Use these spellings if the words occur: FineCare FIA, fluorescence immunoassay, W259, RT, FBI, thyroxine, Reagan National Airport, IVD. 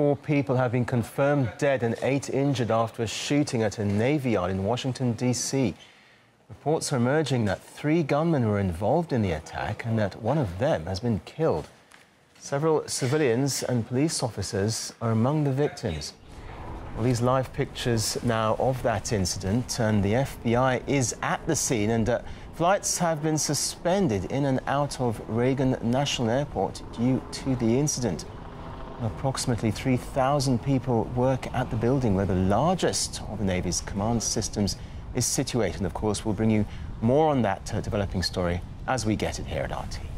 4 people have been confirmed dead and 8 injured after a shooting at a Navy yard in Washington, D.C. Reports are emerging that 3 gunmen were involved in the attack and that one of them has been killed. Several civilians and police officers are among the victims. Well, these live pictures now of that incident, and the FBI is at the scene, and flights have been suspended in and out of Reagan National Airport due to the incident. Approximately 3,000 people work at the building where the largest of the Navy's command systems is situated. And of course, we'll bring you more on that developing story as we get it here at RT.